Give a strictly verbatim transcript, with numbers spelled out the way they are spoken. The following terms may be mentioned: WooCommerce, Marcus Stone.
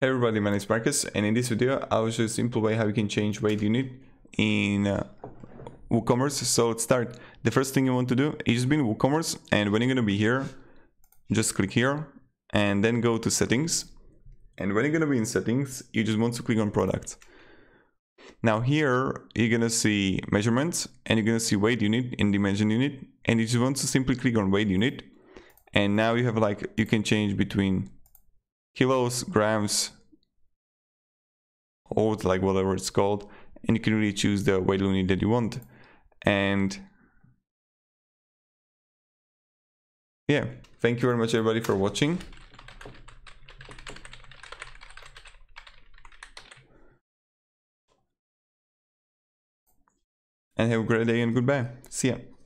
Hey everybody, my name is Marcus, and in this video I'll show you a simple way how you can change weight unit in uh, WooCommerce. So let's start. The first thing you want to do is just be in WooCommerce, and when you're gonna be here, just click here and then go to settings. And when you're gonna be in settings, you just want to click on products. Now here you're gonna see measurements, and you're gonna see weight unit and dimension unit, and you just want to simply click on weight unit. And now you have like you can change between kilos, grams, or like whatever it's called, and you can really choose the weight unit that you want. And yeah, thank you very much everybody for watching. And have a great day and goodbye. See ya.